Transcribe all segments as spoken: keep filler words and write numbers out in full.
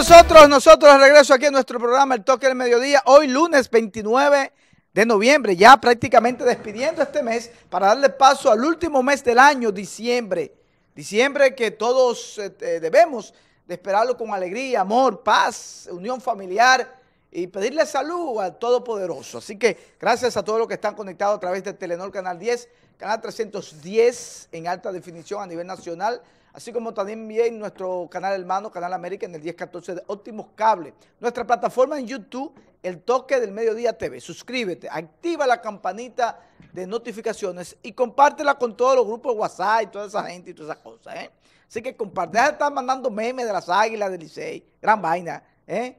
nosotros, nosotros regreso aquí en nuestro programa El Toque del Mediodía, hoy lunes veintinueve de noviembre, ya prácticamente despidiendo este mes para darle paso al último mes del año, diciembre. Diciembre que todos eh, debemos de esperarlo con alegría, amor, paz, unión familiar y pedirle salud al Todopoderoso. Así que gracias a todos los que están conectados a través de Telenor Canal diez, Canal trescientos diez en alta definición a nivel nacional, así como también bien nuestro canal hermano, Canal América, en el diez catorce de Óptimos Cables. Nuestra plataforma en YouTube, El Toque del Mediodía T V. Suscríbete, activa la campanita de notificaciones y compártela con todos los grupos de WhatsApp y toda esa gente y todas esas cosas, ¿eh? Así que comparte. Deja de estar mandando memes de las águilas del Licey. Gran vaina, ¿eh?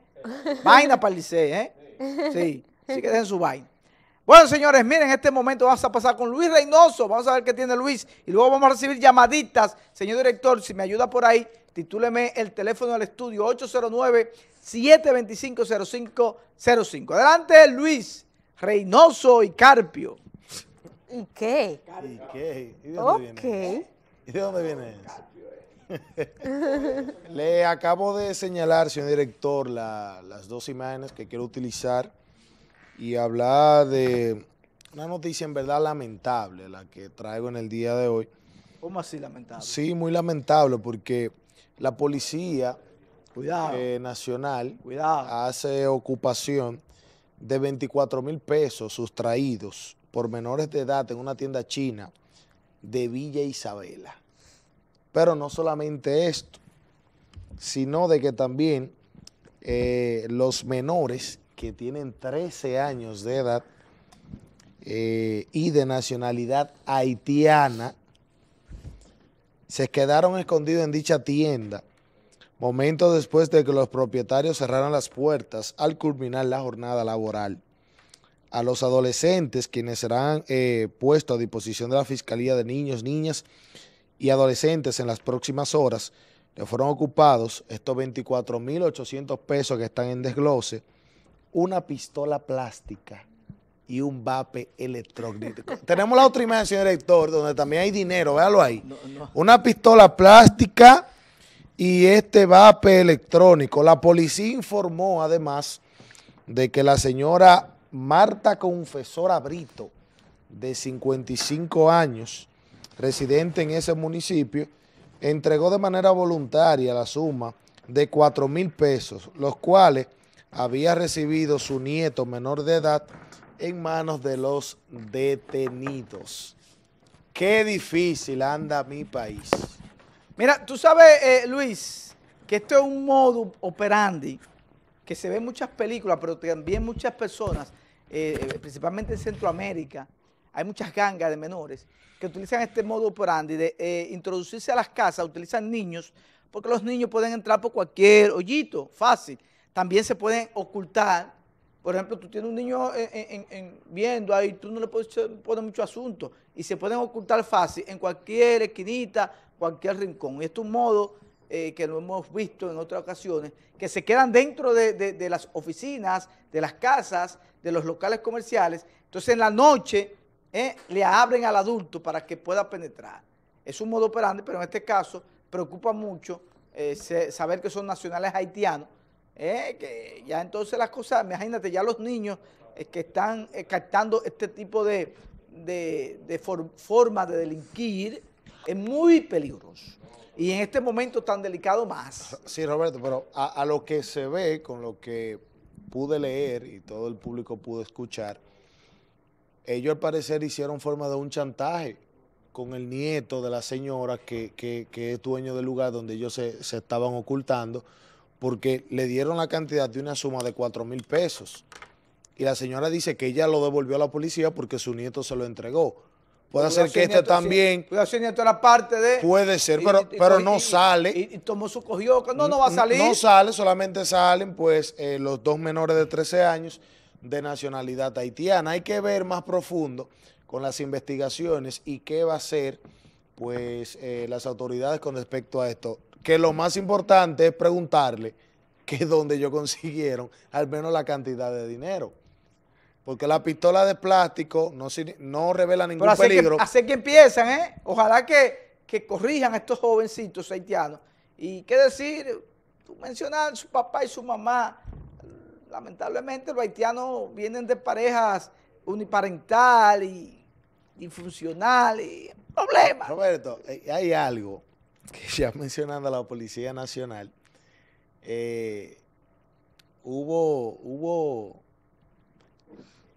Vaina para el Licey, ¿eh? Sí, así que dejen su vaina. Bueno, señores, miren, en este momento vamos a pasar con Luis Reynoso. Vamos a ver qué tiene Luis y luego vamos a recibir llamaditas. Señor director, si me ayuda por ahí, titúleme el teléfono del estudio ocho cero nueve, siete dos cinco, cero cinco cero cinco. Adelante, Luis Reynoso y Carpio. ¿Y qué? ¿Y qué? ¿Y de dónde okay. viene? ¿Y de dónde viene eso? Le acabo de señalar, señor director, la, las dos imágenes que quiero utilizar y hablar de una noticia en verdad lamentable, la que traigo en el día de hoy. ¿Cómo así lamentable? Sí, muy lamentable, porque la Policía Cuidado. Eh, Nacional Cuidado. hace ocupación de veinticuatro mil pesos sustraídos por menores de edad en una tienda china de Villa Isabela. Pero no solamente esto, sino de que también eh, los menores que tienen trece años de edad eh, y de nacionalidad haitiana, se quedaron escondidos en dicha tienda, momentos después de que los propietarios cerraran las puertas al culminar la jornada laboral. A los adolescentes, quienes serán eh, puestos a disposición de la Fiscalía de Niños, Niñas y Adolescentes en las próximas horas, le fueron ocupados estos veinticuatro mil ochocientos pesos que están en desglose, una pistola plástica y un vape electrónico. Tenemos la otra imagen, señor director, donde también hay dinero, véalo ahí. No, no. Una pistola plástica y este vape electrónico. La policía informó además de que la señora Marta Confesora Brito, de cincuenta y cinco años, residente en ese municipio, entregó de manera voluntaria la suma de cuatro mil pesos, los cuales había recibido su nieto menor de edad en manos de los detenidos. Qué difícil anda mi país. Mira, tú sabes, eh, Luis, que esto es un modus operandi que se ve en muchas películas, pero también muchas personas, eh, principalmente en Centroamérica, hay muchas gangas de menores que utilizan este modus operandi de eh, introducirse a las casas, utilizan niños, porque los niños pueden entrar por cualquier hoyito, fácil. También se pueden ocultar. Por ejemplo, tú tienes un niño en, en, en, viendo ahí, tú no le puedes poner mucho asunto y se pueden ocultar fácil en cualquier esquinita, cualquier rincón. Y esto es un modo eh, que lo hemos visto en otras ocasiones, que se quedan dentro de, de, de las oficinas, de las casas, de los locales comerciales. Entonces en la noche eh, le abren al adulto para que pueda penetrar. Es un modo operante, pero en este caso preocupa mucho eh, saber que son nacionales haitianos. Eh, que ya entonces las cosas, imagínate, ya los niños eh, que están eh, captando este tipo de, de, de for, forma de delinquir es muy peligroso. Y en este momento tan delicado más. Sí, Roberto, pero a, a lo que se ve, con lo que pude leer y todo el público pudo escuchar, ellos al parecer hicieron forma de un chantaje con el nieto de la señora que, que, que es dueño del lugar donde ellos se, se estaban ocultando, porque le dieron la cantidad de una suma de cuatro mil pesos. Y la señora dice que ella lo devolvió a la policía porque su nieto se lo entregó. Puede cuidado ser que este nieto, también... Sí. Cuidado, su nieto era parte de... Puede ser, y, pero, y, pero y, no y, sale. Y, y tomó su cogió, no, no va a salir. No sale, solamente salen pues eh, los dos menores de trece años de nacionalidad haitiana. Hay que ver más profundo con las investigaciones y qué va a hacer pues eh, las autoridades con respecto a esto. Que lo más importante es preguntarle que es donde ellos consiguieron al menos la cantidad de dinero. Porque la pistola de plástico no, no revela ningún Pero hace peligro. Que, hace que empiezan, ¿eh? Ojalá que, que corrijan a estos jovencitos haitianos. Y qué decir, tú mencionas su papá y su mamá. Lamentablemente los haitianos vienen de parejas uniparental y disfuncional y problemas. Roberto, hay algo que ya mencionando a la Policía Nacional, eh, hubo, hubo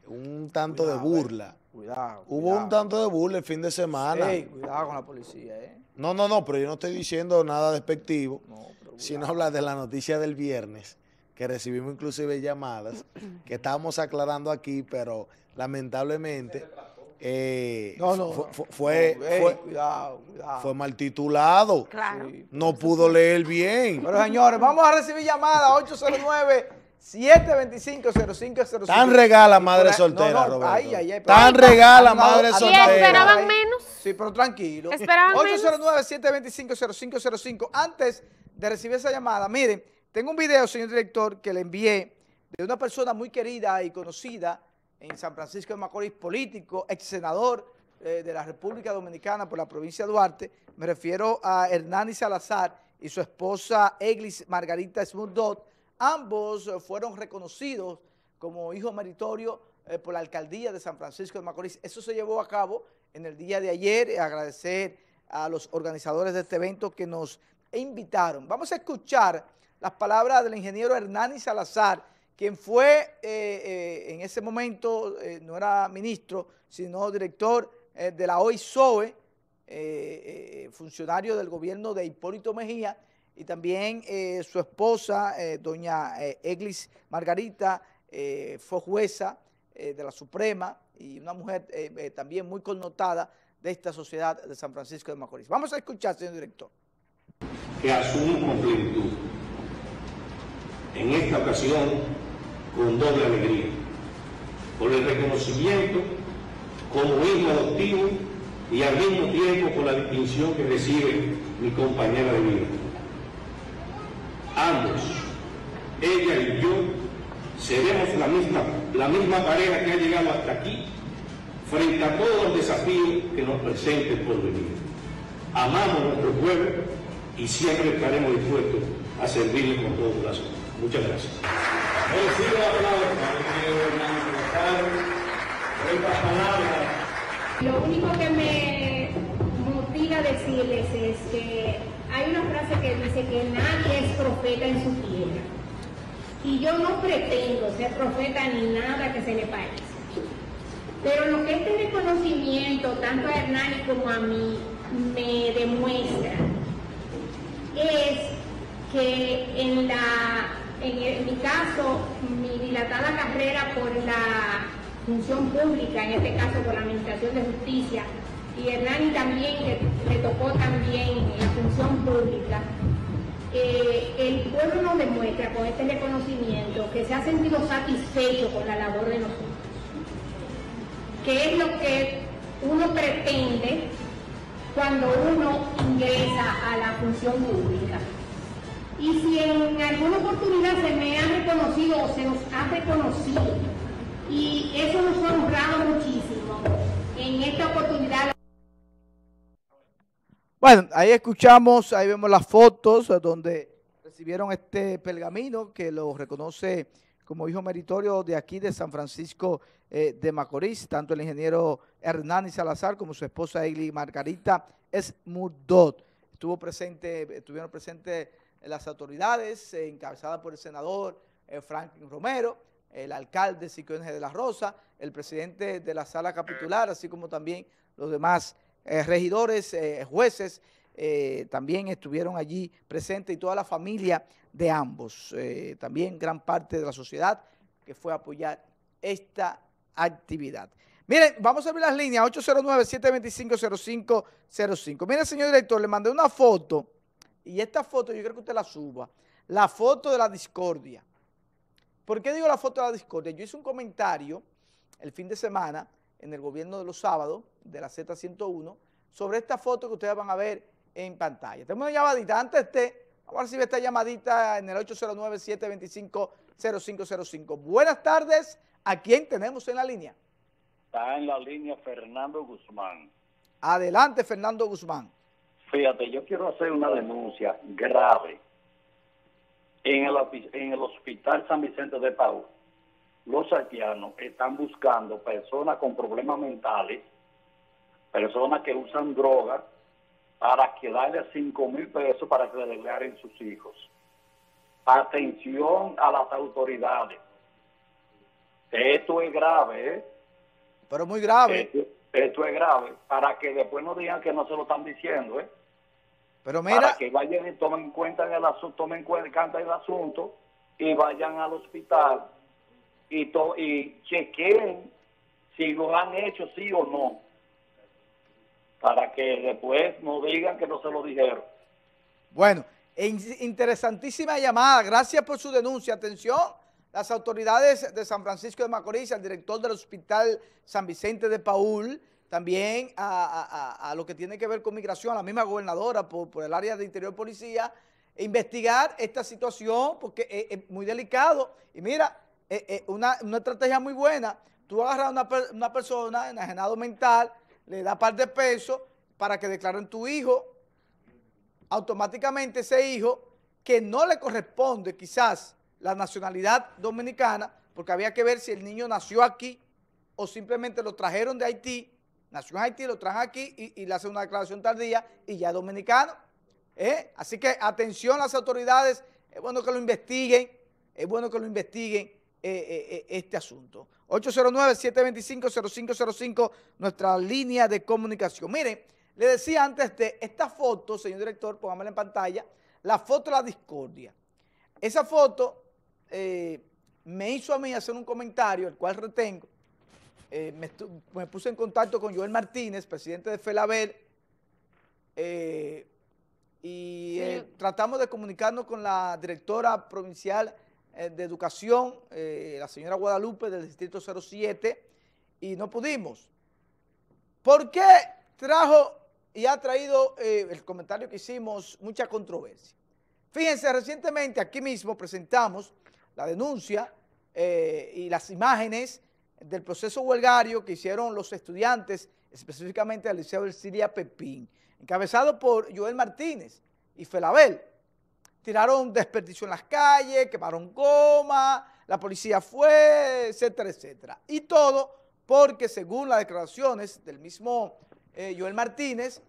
un tanto cuidado, de burla. Cuidado, Hubo cuidado. un tanto de burla el fin de semana. Sí, cuidado con la policía, ¿eh? No, no, no, pero yo no estoy diciendo nada despectivo, no, sino hablar de la noticia del viernes, que recibimos inclusive llamadas, que estábamos aclarando aquí, pero lamentablemente eh, no, no, fue, fue, fue, no, hey, fue, cuidado, cuidado. fue mal titulado. Claro. Sí, no pudo leer bien. Pero señores, vamos a recibir llamadas ocho cero nueve, siete dos cinco, cero cinco cero cinco. Tan regala madre soltera, no, no, Roberto. Ay, ay, ay, Tan regala no, madre no, soltera. ¿Y esperaban menos? Sí, pero tranquilo. ¿Esperaban ocho cero nueve, siete dos cinco, cero cinco cero cinco. Antes de recibir esa llamada, miren, tengo un video, señor director, que le envié de una persona muy querida y conocida en San Francisco de Macorís, político, ex senador eh, de la República Dominicana por la provincia de Duarte. Me refiero a Hernani Salazar y su esposa Eglis Margarita Smuldot. Ambos eh, fueron reconocidos como hijo meritorio eh, por la alcaldía de San Francisco de Macorís. Eso se llevó a cabo en el día de ayer. Agradecer a los organizadores de este evento que nos invitaron. Vamos a escuchar las palabras del ingeniero Hernani Salazar, quien fue eh, eh, en ese momento, eh, no era ministro, sino director eh, de la O I S O E, eh, eh, funcionario del gobierno de Hipólito Mejía, y también eh, su esposa, eh, doña eh, Eglis Margarita, eh, fue jueza eh, de la Suprema y una mujer eh, eh, también muy connotada de esta sociedad de San Francisco de Macorís. Vamos a escuchar, señor director. Que asumo con plenitud en esta ocasión con doble alegría, por el reconocimiento como hijo adoptivo y al mismo tiempo por la distinción que recibe mi compañera de vida. Ambos, ella y yo, seremos la misma, la misma pareja que ha llegado hasta aquí frente a todos los desafíos que nos presente el porvenir. Amamos nuestro pueblo y siempre estaremos dispuestos a servirle con todo corazón. Muchas gracias. Merecido aplauso al ingeniero Hernani Salazar por estas palabras. Lo único que me motiva a decirles es que hay una frase que dice que nadie es profeta en su tierra. Y yo no pretendo ser profeta ni nada que se le parezca. Pero lo que este reconocimiento, tanto a Hernani como a mí, me demuestra es que en la... En, el, en mi caso, mi dilatada carrera por la función pública, en este caso por la Administración de Justicia, y Hernani también, que le tocó también la función pública, eh, el pueblo nos demuestra con este reconocimiento que se ha sentido satisfecho con la labor de nosotros, que es lo que uno pretende cuando uno ingresa a la función pública. Y si en alguna oportunidad se me ha reconocido o se nos ha reconocido, y eso nos ha honrado muchísimo, en esta oportunidad... Bueno, ahí escuchamos, ahí vemos las fotos donde recibieron este pergamino que los reconoce como hijo meritorio de aquí de San Francisco eh, de Macorís, tanto el ingeniero Hernani Salazar como su esposa Eglis Margarita Smuldot. Estuvo presente, estuvieron presentes las autoridades, eh, encabezadas por el senador eh, Franklin Romero, el alcalde Sicó de la Rosa, el presidente de la sala capitular, así como también los demás eh, regidores, eh, jueces, eh, también estuvieron allí presentes y toda la familia de ambos. Eh, también gran parte de la sociedad que fue a apoyar esta actividad. Miren, vamos a abrir las líneas ocho cero nueve, siete dos cinco, cero cinco cero cinco. Miren, señor director, le mandé una foto. Y esta foto yo creo que usted la suba, la foto de la discordia. ¿Por qué digo la foto de la discordia? Yo hice un comentario el fin de semana en el gobierno de los sábados, de la Z ciento uno, sobre esta foto que ustedes van a ver en pantalla. Tenemos una llamadita, antes de, vamos a recibir esta llamadita en el ocho cero nueve, siete dos cinco, cero cinco cero cinco. Buenas tardes, ¿a quién tenemos en la línea? Está en la línea Fernando Guzmán. Adelante, Fernando Guzmán. Fíjate, yo quiero hacer una denuncia grave en el, en el hospital San Vicente de Paúl, los haitianos están buscando personas con problemas mentales, personas que usan drogas, para que darle cinco mil pesos para que le declaren sus hijos. Atención a las autoridades. Esto es grave, ¿eh? Pero muy grave. Esto, esto es grave, para que después no digan que no se lo están diciendo, ¿eh? Pero mira, para que vayan y tomen en cuenta el asunto, tomen en cuenta el asunto y vayan al hospital y, to y chequen si lo han hecho sí o no, para que después no digan que no se lo dijeron. Bueno, interesantísima llamada. Gracias por su denuncia. Atención, las autoridades de San Francisco de Macorís, al director del Hospital San Vicente de Paúl, también a, a, a, a lo que tiene que ver con migración, a la misma gobernadora por, por el área de Interior Policía, e investigar esta situación porque es, es muy delicado. Y mira, es, es una, una estrategia muy buena. Tú agarras a una, una persona enajenado mental, le das par de pesos para que declaren tu hijo. Automáticamente ese hijo, que no le corresponde quizás la nacionalidad dominicana, porque había que ver si el niño nació aquí o simplemente lo trajeron de Haití, nació en Haití, lo trajo aquí y, y le hace una declaración tardía y ya es dominicano. ¿Eh? Así que atención las autoridades, es bueno que lo investiguen, es bueno que lo investiguen eh, eh, este asunto. ocho cero nueve, siete dos cinco, cero cinco cero cinco, nuestra línea de comunicación. Miren, le decía antes de esta foto, señor director, póngamela en pantalla, la foto de la discordia. Esa foto eh, me hizo a mí hacer un comentario, el cual retengo. Eh, me, me puse en contacto con Joel Martínez, presidente de FELABEL, eh, y eh, tratamos de comunicarnos con la directora provincial eh, de Educación, eh, la señora Guadalupe, del Distrito cero siete, y no pudimos. ¿Por qué trajo y ha traído eh, el comentario que hicimos mucha controversia? Fíjense, recientemente aquí mismo presentamos la denuncia eh, y las imágenes del proceso huelgario que hicieron los estudiantes, específicamente del Liceo de Siria Pepín, encabezado por Joel Martínez y FELABEL. Tiraron desperdicio en las calles, quemaron goma, la policía fue, etcétera, etcétera. Y todo porque, según las declaraciones del mismo eh, Joel Martínez,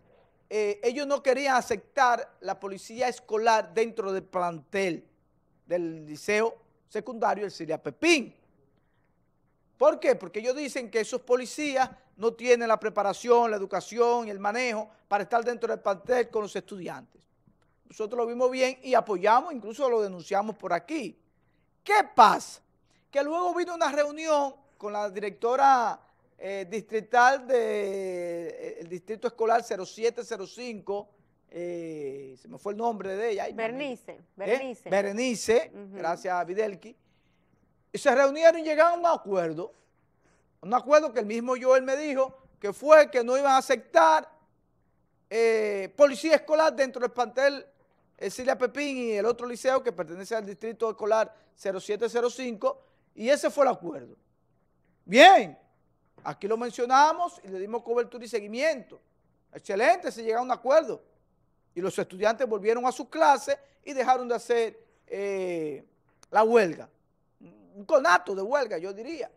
eh, ellos no querían aceptar la policía escolar dentro del plantel del Liceo Secundario del Siria Pepín. ¿Por qué? Porque ellos dicen que esos policías no tienen la preparación, la educación y el manejo para estar dentro del plantel con los estudiantes. Nosotros lo vimos bien y apoyamos, incluso lo denunciamos por aquí. ¿Qué pasa? Que luego vino una reunión con la directora eh, distrital del de, eh, Distrito Escolar cero siete cero cinco, eh, se me fue el nombre de ella. Berenice. Berenice. ¿Eh? Berenice, uh-huh. Gracias a Videlqui. Y se reunieron y llegaron a un acuerdo, un acuerdo que el mismo Joel me dijo que fue que no iban a aceptar eh, policía escolar dentro del plantel Siria Pepín y el otro liceo que pertenece al Distrito Escolar cero siete cero cinco, y ese fue el acuerdo. Bien, aquí lo mencionamos y le dimos cobertura y seguimiento. Excelente, se llegó a un acuerdo y los estudiantes volvieron a sus clases y dejaron de hacer eh, la huelga. Un conato de huelga, yo diría.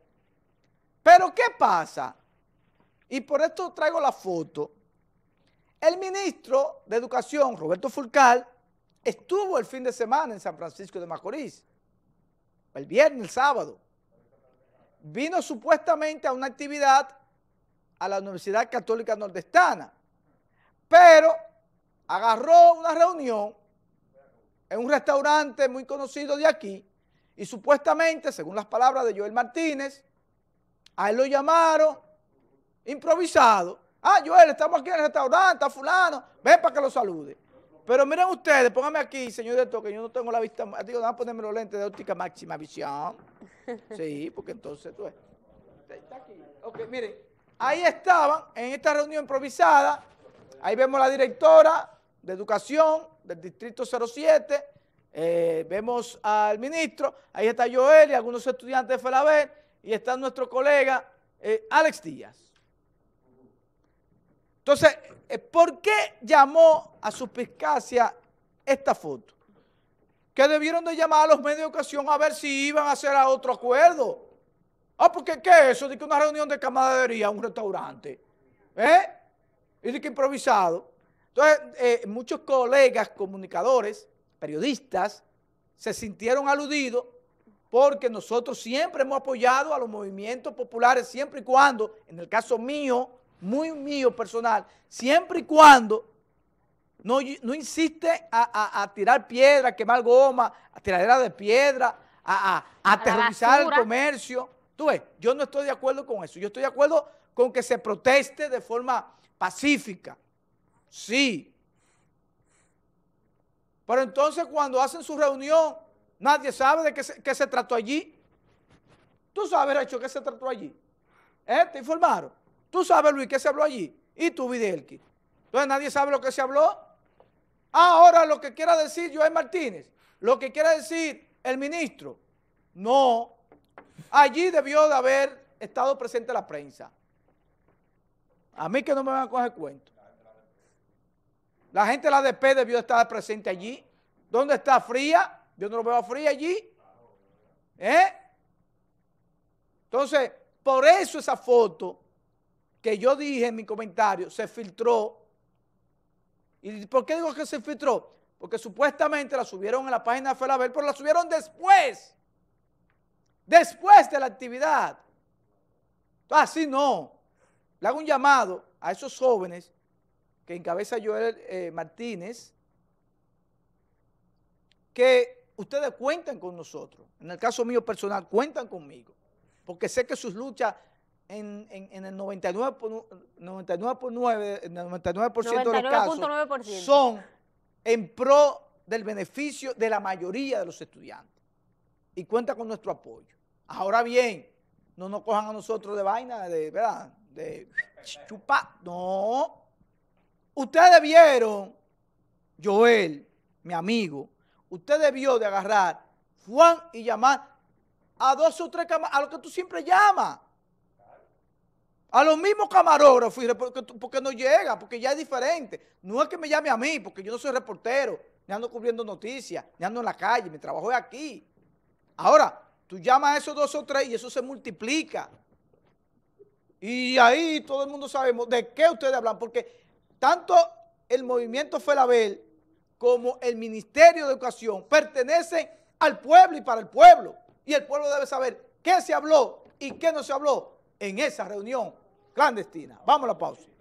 Pero ¿qué pasa? Y por esto traigo la foto. El ministro de Educación, Roberto Fulcal, estuvo el fin de semana en San Francisco de Macorís. El viernes, el sábado. Vino supuestamente a una actividad a la Universidad Católica Nordestana. Pero agarró una reunión en un restaurante muy conocido de aquí. Y supuestamente, según las palabras de Joel Martínez, a él lo llamaron improvisado. Ah, Joel, estamos aquí en el restaurante, está fulano, ven para que lo salude. Pero miren ustedes, pónganme aquí, señor director, que yo no tengo la vista, digo, van a ponerme los lentes de óptica máxima visión. Sí, porque entonces tú ves. Está aquí. Ok, miren, ahí estaban, en esta reunión improvisada, ahí vemos a la directora de Educación del Distrito cero siete, Eh, vemos al ministro, ahí está Joel y algunos estudiantes de FELABEL, y está nuestro colega eh, Alex Díaz. Entonces, eh, ¿por qué llamó a suspicacia esta foto? que debieron de llamar a los medios de ocasión a ver si iban a hacer a otro acuerdo. Ah, porque ¿qué es eso? De que una reunión de camaradería, un restaurante. ¿Eh? Y de que improvisado. Entonces, eh, muchos colegas comunicadores, periodistas, se sintieron aludidos porque nosotros siempre hemos apoyado a los movimientos populares, siempre y cuando, en el caso mío, muy mío personal, siempre y cuando no, no insiste a, a, a tirar piedra, a quemar goma, a tiradera de piedra, a, a, a aterrorizar el comercio. Tú ves, yo no estoy de acuerdo con eso. Yo estoy de acuerdo con que se proteste de forma pacífica. Sí. Pero entonces cuando hacen su reunión, nadie sabe de qué se, qué se trató allí. Tú sabes, Racho, qué se trató allí. ¿Eh? Te informaron. Tú sabes, Luis, qué se habló allí. Y tú, Videlqui. Entonces nadie sabe lo que se habló. Ahora lo que quiera decir Joel Martínez, lo que quiera decir el ministro, no. Allí debió de haber estado presente la prensa. A mí que no me van a coger cuento. La gente de la A D P debió estar presente allí. ¿Dónde está Fría? Yo no lo veo a Fría allí. ¿Eh? Entonces, por eso esa foto que yo dije en mi comentario se filtró. ¿Y por qué digo que se filtró? Porque supuestamente la subieron en la página de FELABEL, pero la subieron después. Después de la actividad. Así no. Le hago un llamado a esos jóvenes que encabeza Joel eh, Martínez, que ustedes cuentan con nosotros. En el caso mío personal, cuentan conmigo, porque sé que sus luchas en, en, en el noventa y nueve punto nueve por ciento de los casos son en pro del beneficio de la mayoría de los estudiantes y cuentan con nuestro apoyo. Ahora bien, no nos cojan a nosotros de vaina, de, ¿verdad? De chupar, no. Ustedes vieron, Joel, mi amigo, usted debió de agarrar Juan y llamar a dos o tres camarógrafos, a los que tú siempre llamas, a los mismos camarógrafos, porque, porque no llega, porque ya es diferente. No es que me llame a mí, porque yo no soy reportero, ni ando cubriendo noticias, ni ando en la calle, mi trabajo es aquí. Ahora, tú llamas a esos dos o tres y eso se multiplica. Y ahí todo el mundo sabemos de qué ustedes hablan, porque tanto el movimiento FELABEL como el Ministerio de Educación pertenecen al pueblo y para el pueblo. Y el pueblo debe saber qué se habló y qué no se habló en esa reunión clandestina. Vamos a la pausa.